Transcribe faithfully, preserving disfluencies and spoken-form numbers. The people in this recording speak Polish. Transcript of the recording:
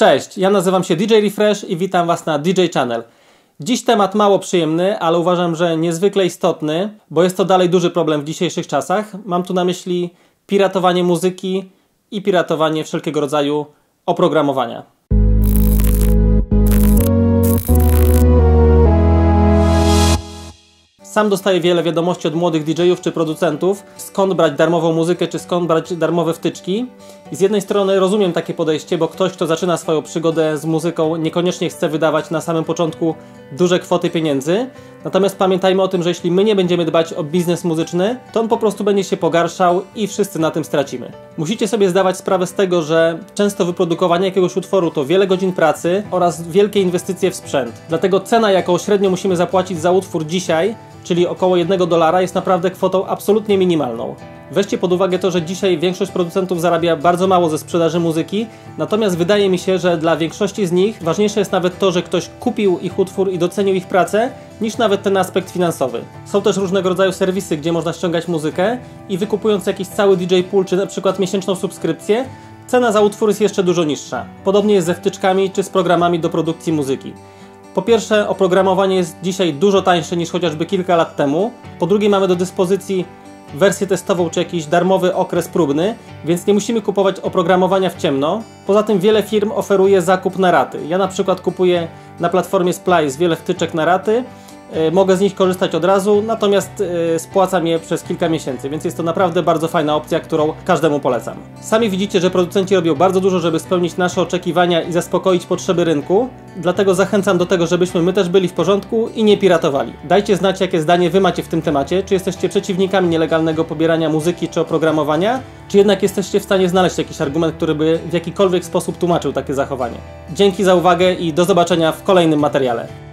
Cześć, ja nazywam się D J Refresh i witam Was na D J Channel. Dziś temat mało przyjemny, ale uważam, że niezwykle istotny, bo jest to dalej duży problem w dzisiejszych czasach. Mam tu na myśli piratowanie muzyki i piratowanie wszelkiego rodzaju oprogramowania. Sam dostaję wiele wiadomości od młodych D J-ów czy producentów, skąd brać darmową muzykę, czy skąd brać darmowe wtyczki. I z jednej strony rozumiem takie podejście, bo ktoś, kto zaczyna swoją przygodę z muzyką, niekoniecznie chce wydawać na samym początku duże kwoty pieniędzy. Natomiast pamiętajmy o tym, że jeśli my nie będziemy dbać o biznes muzyczny, to on po prostu będzie się pogarszał i wszyscy na tym stracimy. Musicie sobie zdawać sprawę z tego, że często wyprodukowanie jakiegoś utworu to wiele godzin pracy oraz wielkie inwestycje w sprzęt. Dlatego cena, jaką średnio musimy zapłacić za utwór dzisiaj, czyli około jednego dolara, jest naprawdę kwotą absolutnie minimalną. Weźcie pod uwagę to, że dzisiaj większość producentów zarabia bardzo mało ze sprzedaży muzyki, natomiast wydaje mi się, że dla większości z nich ważniejsze jest nawet to, że ktoś kupił ich utwór i docenił ich pracę, niż nawet ten aspekt finansowy. Są też różnego rodzaju serwisy, gdzie można ściągać muzykę i wykupując jakiś cały D J pool, czy na przykład miesięczną subskrypcję, cena za utwór jest jeszcze dużo niższa. Podobnie jest ze wtyczkami czy z programami do produkcji muzyki. Po pierwsze, oprogramowanie jest dzisiaj dużo tańsze niż chociażby kilka lat temu. Po drugie, mamy do dyspozycji wersję testową czy jakiś darmowy okres próbny, więc nie musimy kupować oprogramowania w ciemno. Poza tym wiele firm oferuje zakup na raty. Ja na przykład kupuję na platformie Splice wiele wtyczek na raty. Mogę z nich korzystać od razu, natomiast spłacam je przez kilka miesięcy, więc jest to naprawdę bardzo fajna opcja, którą każdemu polecam. Sami widzicie, że producenci robią bardzo dużo, żeby spełnić nasze oczekiwania i zaspokoić potrzeby rynku, dlatego zachęcam do tego, żebyśmy my też byli w porządku i nie piratowali. Dajcie znać, jakie zdanie Wy macie w tym temacie, czy jesteście przeciwnikami nielegalnego pobierania muzyki czy oprogramowania, czy jednak jesteście w stanie znaleźć jakiś argument, który by w jakikolwiek sposób tłumaczył takie zachowanie. Dzięki za uwagę i do zobaczenia w kolejnym materiale.